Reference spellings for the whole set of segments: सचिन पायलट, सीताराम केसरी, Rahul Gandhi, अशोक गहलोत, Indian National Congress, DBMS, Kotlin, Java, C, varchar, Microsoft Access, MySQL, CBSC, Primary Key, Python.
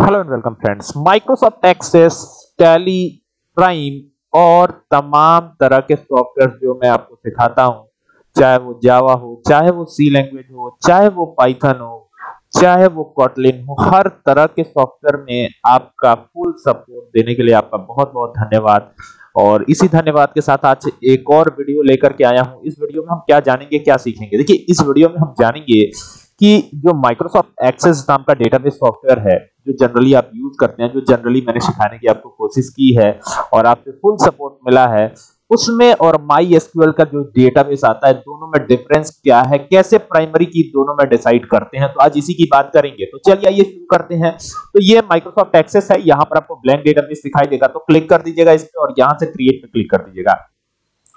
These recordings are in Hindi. Hello and welcome friends. Microsoft Access, Tally, Prime और तमाम तरह के सॉफ्टवेयर जो मैं आपको सिखाता हूँ, चाहे वो जावा हो, चाहे वो सी लैंग्वेज हो, चाहे वो पाइथन हो, चाहे वो कोटलिन हो, हर तरह के सॉफ्टवेयर में आपका फुल सपोर्ट देने के लिए आपका बहुत बहुत धन्यवाद। और इसी धन्यवाद के साथ आज एक और वीडियो लेकर के आया हूँ। इस वीडियो में हम क्या जानेंगे, क्या सीखेंगे? देखिए, इस वीडियो में हम जानेंगे कि जो माइक्रोसॉफ्ट एक्सेस नाम का डेटाबेस सॉफ्टवेयर है, जो जनरली आप यूज करते हैं, जो जनरली मैंने सिखाने की आपको कोशिश की है और आपसे फुल सपोर्ट मिला है, उसमें और MySQL का जो डेटाबेस आता है, दोनों में डिफरेंस क्या है, कैसे प्राइमरी की दोनों में डिसाइड करते हैं, तो आज इसी की बात करेंगे। तो चलिए आइए शुरू करते हैं। तो ये माइक्रोसॉफ्ट एक्सेस है, यहाँ पर आपको ब्लैंक डेटाबेस दिखाई देगा, तो क्लिक कर दीजिएगा इस पर और यहाँ से क्रिएट पे क्लिक कर दीजिएगा।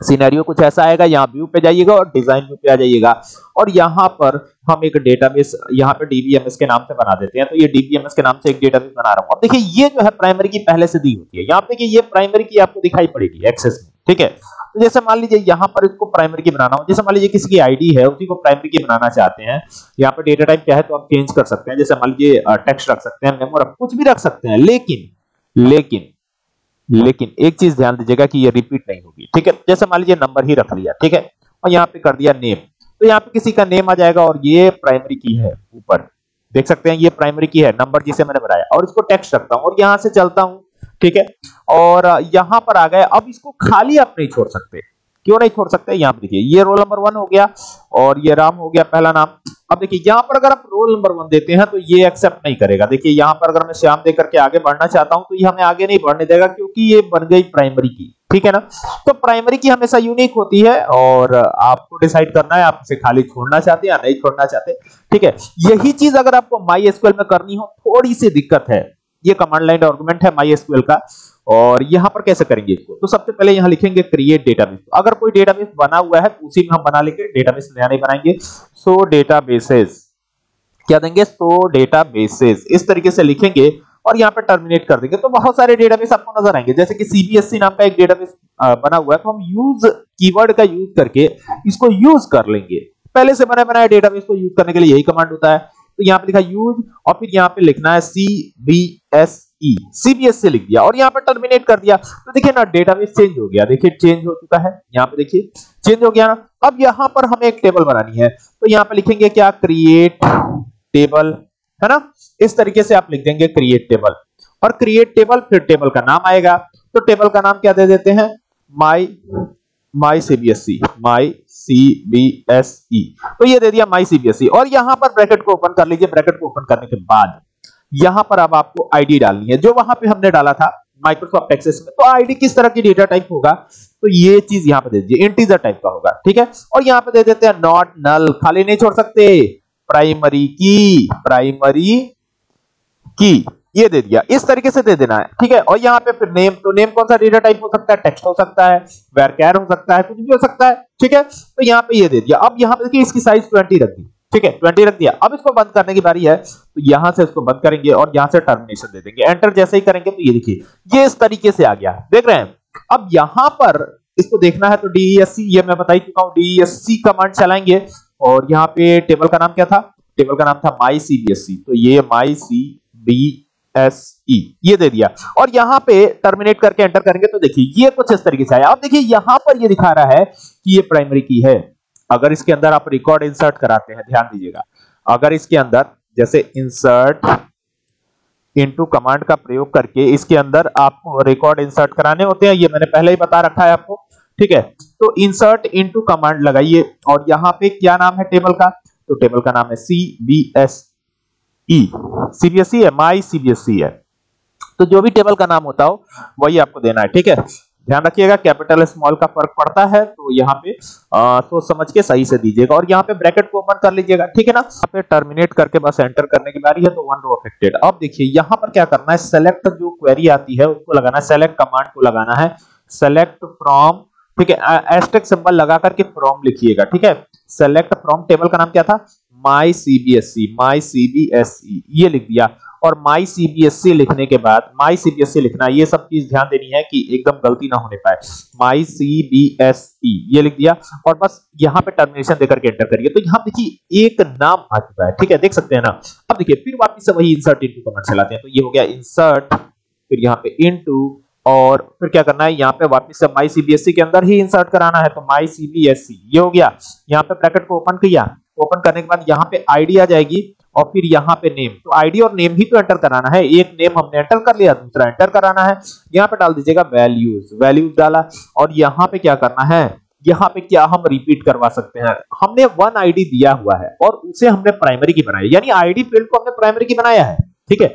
सिनेरियो कुछ ऐसा आएगा, यहाँ व्यू पे जाइएगा और डिजाइन व्यू पे आ जाइएगा और यहाँ पर हम एक डेटाबेस यहाँ पे DBMS के नाम से बना देते हैं। तो ये DBMS के नाम से एक डेटाबेस बना रहा हूँ। अब देखिए, ये जो है प्राइमरी की पहले से दी होती है। यहाँ पे कि ये प्राइमरी की आपको दिखाई पड़ेगी एक्सेस में, ठीक है। तो जैसे मान लीजिए यहाँ पर इसको प्राइमरी की बनाना हो, जैसे मान लीजिए किसी की आईडी है, उसी को प्राइमरी की बनाना चाहते हैं। यहाँ पे डेटा टाइप क्या है तो आप चेंज कर सकते हैं, जैसे मान लीजिए टेक्स्ट रख सकते हैं, मेमो रख, कुछ भी रख सकते हैं। लेकिन लेकिन लेकिन एक चीज ध्यान दीजिएगा कि ये रिपीट नहीं होगी, ठीक है। जैसे मान लीजिए नंबर ही रख लिया, ठीक है, और यहाँ पे कर दिया नेम, तो यहाँ पे किसी का नेम आ जाएगा और ये प्राइमरी की है, ऊपर देख सकते हैं ये प्राइमरी की है, नंबर जिसे मैंने बनाया, और इसको टेक्स्ट रखता हूँ और यहाँ से चलता हूँ, ठीक है, और यहाँ पर आ गए। अब इसको खाली आप नहीं छोड़ सकते, क्यों नहीं छोड़ सकते? यहाँ पे देखिए, ये रोल नंबर 1 हो गया और ये राम हो गया पहला नाम। अब देखिए यहाँ पर अगर आप रोल नंबर 1 देते हैं तो ये एक्सेप्ट नहीं करेगा। देखिए यहाँ पर अगर मैं श्याम दे करके आगे बढ़ना चाहता हूं तो ये हमें आगे नहीं बढ़ने देगा, क्योंकि ये बन गई प्राइमरी की, ठीक है ना। तो प्राइमरी की हमेशा यूनिक होती है और आपको डिसाइड करना है आप इसे खाली छोड़ना चाहते हैं या नहीं छोड़ना चाहते, ठीक है। यही चीज अगर आपको MySQL में करनी हो, थोड़ी सी दिक्कत है। ये कमांड लाइन आर्गुमेंट है MySQL का, और यहाँ पर कैसे करेंगे इसको? तो सबसे पहले यहाँ लिखेंगे क्रिएट डेटाबेस। अगर कोई डेटाबेस बना हुआ है उसी में हम बना लेंगे, डेटाबेस नया नहीं बनाएंगे। सो डेटाबेसेस क्या देंगे? सो डेटाबेसेस इस तरीके से लिखेंगे और यहाँ पे टर्मिनेट कर देंगे, तो बहुत सारे डेटाबेस आपको नजर आएंगे। जैसे कि CBSC नाम का एक डेटाबेस बना हुआ है, तो हम यूज कीवर्ड का यूज करके इसको यूज कर लेंगे। पहले से बना बनाया डेटाबेस को यूज करने के लिए यही कमांड होता है। तो यहाँ पे लिखा यूज और फिर यहाँ पे लिखना है CBSC लिख दिया और यहाँ पे टर्मिनेट कर दिया। तो देखिए ना, डेटाबेस चेंज हो गया, देखिए चेंज हो चुका है, यहाँ पे देखिए चेंज हो गया ना। अब यहाँ पर हमें एक टेबल बनानी है, तो यहाँ पे लिखेंगे क्या? क्रिएट टेबल, है ना। इस तरीके से आप लिख देंगे क्रिएट टेबल और क्रिएट टेबल, फिर टेबल का नाम आएगा। तो टेबल का नाम क्या दे देते हैं? माई CBSC। तो ये दे दिया MyCBSC और यहाँ पर ब्रैकेट को ओपन कर लीजिए। ब्रैकेट को ओपन करने के बाद यहाँ पर अब आपको आईडी डालनी है, जो वहां पे हमने डाला था माइक्रोसॉफ्ट एक्सेस में। तो आईडी किस तरह की डेटा टाइप होगा? तो ये चीज यहाँ पे दे दीजिए, इंटीजर टाइप का होगा, ठीक है। और यहाँ पे दे देते हैं नॉट नल, खाली नहीं छोड़ सकते, प्राइमरी की ये दे दिया, इस तरीके से दे देना है, ठीक है। और यहाँ पे फिर नेम, तो नेम कौन सा डेटा टाइप हो सकता है? टेक्स्ट हो सकता है, varchar हो सकता है, कुछ भी हो सकता है, ठीक है। तो यहाँ पे ये दे दिया। अब यहाँ पे देखिए इसकी साइज 20 रख दी, ठीक है, 20 रख दिया। अब इसको बंद करने की बारी है, तो यहाँ से इसको बंद करेंगे और यहाँ से टर्मिनेशन दे देंगे। एंटर जैसे ही करेंगे तो ये देखिए ये इस तरीके से आ गया, देख रहे हैं। अब यहाँ पर इसको देखना है तो DESC, ये मैं बता ही चुका हूँ, DESC कमांड चलाएंगे। और यहाँ पे टेबल का नाम क्या था? टेबल का नाम था MyCBSC, तो ये MyCBSC ये दे दिया। और यहाँ पे टर्मिनेट करके एंटर करेंगे तो देखिए ये कुछ इस तरीके से आया। अब देखिए यहाँ पर ये दिखा रहा है कि ये प्राइमरी की है। अगर इसके अंदर आप रिकॉर्ड इंसर्ट कराते हैं, ध्यान दीजिएगा, अगर इसके अंदर जैसे इंसर्ट इनटू कमांड का प्रयोग करके इसके अंदर आपको रिकॉर्ड इंसर्ट कराने होते हैं, ये मैंने पहले ही बता रखा है आपको, ठीक है। तो इंसर्ट इनटू कमांड लगाइए और यहाँ पे क्या नाम है टेबल का? तो टेबल का नाम है CBSC है, MyCBSC है। तो जो भी टेबल का नाम होता हो वही आपको देना है, ठीक है। ध्यान रखिएगा कैपिटल स्मॉल का फर्क पड़ता है, तो यहाँ पे सोच समझ के सही से दीजिएगा। और यहाँ पे ब्रैकेट को ओपन कर लीजिएगा, ठीक है ना। यहाँ पे टर्मिनेट करके बस एंटर करने की बारी है, तो वन रो अफेक्टेड। अब देखिए यहाँ पर क्या करना है, सेलेक्ट जो क्वेरी आती है उसको लगाना है, सेलेक्ट कमांड को लगाना है, सेलेक्ट फ्रॉम, ठीक है, एस्टेरिस्क सिंबल लगा करके फ्रॉम लिखिएगा, ठीक है। सेलेक्ट फ्रॉम, टेबल का नाम क्या था? My C B S E ये लिख दिया। और माई सी बी एस ई लिखने के बाद माई सी बी एस ई लिखना, ये सब चीज ध्यान देनी है कि एकदम गलती ना होने पाए। माई सी बी एस ई ये लिख दिया और बस यहाँ पे टर्मिनेशन देकर के एंटर करिए, तो यहाँ देखिए एक नाम आ चुका है, ठीक है, देख सकते हैं ना। अब देखिए फिर वापस से वही इंसर्ट इनटू कमांड चलाते हैं, तो ये हो गया इंसर्ट, फिर यहाँ पे इनटू, और फिर क्या करना है यहाँ पे वापस से माई सी बी एस ई के अंदर ही इंसर्ट कराना है, तो माई सी बी एस ई ये हो गया। यहाँ पे ब्रैकेट को ओपन किया, ओपन करने के बाद यहाँ पे आईडी आ जाएगी और फिर यहाँ पे नेम, तो आईडी और नेम ही तो एंटर कराना है, एक नेम हमने एंटर कर लिया, दूसरा एंटर कराना है। यहाँ पे डाल दीजिएगा वैल्यूज डाला, और यहाँ पे क्या करना है, यहाँ पे क्या हम रिपीट करवा सकते हैं, हमने 1 आईडी दिया हुआ है और उसे हमने प्राइमरी की बनाई, यानी आईडी फील्ड को हमने प्राइमरी की बनाया है, ठीक है।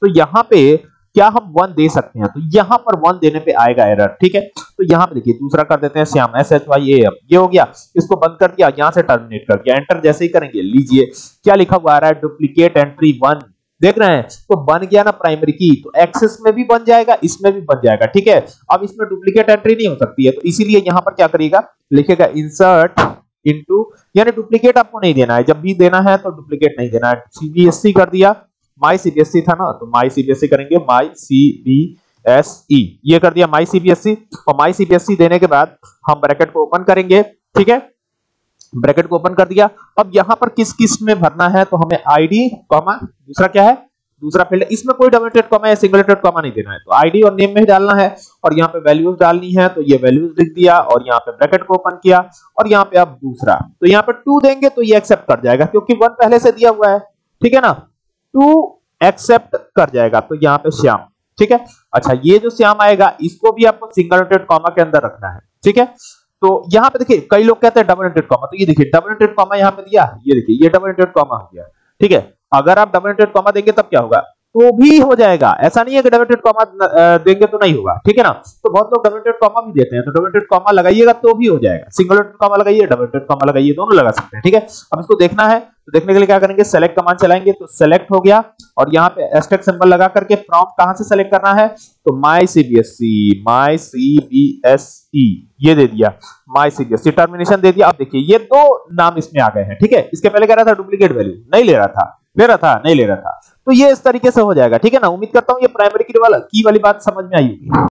तो यहाँ पे क्या हम 1 दे सकते हैं, तो यहाँ पर 1 देने पे आएगा एरर, ठीक है। तो यहाँ पे देखिए दूसरा कर देते हैं श्याम, SHYAM ये हो गया, इसको बंद कर दिया, यहाँ से टर्मिनेट कर दिया। एंटर जैसे ही करेंगे, लीजिए क्या लिखा हुआ आ रहा है, डुप्लीकेट एंट्री 1, देख रहे हैं, तो बन गया ना प्राइमरी की, तो एक्सेस में भी बन जाएगा, इसमें भी बन जाएगा, ठीक है। अब इसमें डुप्लीकेट एंट्री नहीं हो सकती है, तो इसीलिए यहाँ पर क्या करिएगा, लिखेगा इंसर्ट इनटू, यानी डुप्लीकेट आपको नहीं देना है, जब भी देना है तो डुप्लीकेट नहीं देना है। CBSC कर दिया, माई सीबीएसई था ना, तो माई सीबीएसई करेंगे, माई सीबीएसई ये कर दिया, माई सीबीएसई। और माई सीबीएसई देने के बाद हम ब्रैकेट को ओपन करेंगे, ठीक है, ब्रैकेट को ओपन कर दिया। अब यहाँ पर किस किस में भरना है, तो हमें आईडी कॉमा, दूसरा क्या है, दूसरा फील्ड, इसमें कोई डबल कॉमा या सिंगल कॉमा नहीं देना है, तो आईडी और नेम में ही डालना है, और यहाँ पे वैल्यूज डालनी है, तो ये वैल्यूज लिख दिया और यहाँ पे ब्रैकेट को ओपन किया, और यहाँ पे अब दूसरा, तो यहाँ पे 2 देंगे तो ये एक्सेप्ट कर जाएगा, क्योंकि 1 पहले से दिया हुआ है, ठीक है ना, 2 एक्सेप्ट कर जाएगा, तो यहाँ पे श्याम, ठीक है। अच्छा ये जो श्याम आएगा इसको भी आपको सिंगल इंडेड कॉमा के अंदर रखना है, ठीक है। तो यहाँ पे देखिए कई लोग कहते हैं डबल इंडेड कॉमा, तो ये देखिए डबल इंडेड कॉमा यहाँ पे दिया, ये देखिए ये डबल इंडेड कॉमा हो गया, ठीक है। अगर आप डबल इंडेड कॉमा देंगे तब क्या होगा, तो भी हो जाएगा, ऐसा नहीं है कि डबल इंडेड कॉमा देंगे तो नहीं होगा, ठीक है ना। तो बहुत लोग डबल इंडेड कॉमा भी देते हैं, तो डबल इंडेड कॉमा लगाइएगा तो भी हो जाएगा, सिंगल इंडेड कॉमा लगाइए, डबल इंडेड कॉमा लगाइए, दोनों लगा सकते हैं, ठीक है। अब इसको देखना है, तो देखने के लिए क्या करेंगे, सेलेक्ट कमांड चलाएंगे, तो सेलेक्ट हो गया, और यहाँ पे एस्टेक सिंबल लगा करके प्रॉम्प्ट कहां से सेलेक्ट करना है, तो माई सीबीएसई ये दे दिया, माई सीबीएसई टर्मिनेशन दे दिया। अब देखिए ये 2 नाम इसमें आ गए हैं, ठीक है, इसके पहले कह रहा था डुप्लीकेट वैल्यू नहीं ले रहा था, तो ये इस तरीके से हो जाएगा, ठीक है ना। उम्मीद करता हूँ ये प्राइमरी की वाली बात समझ में आई होगी।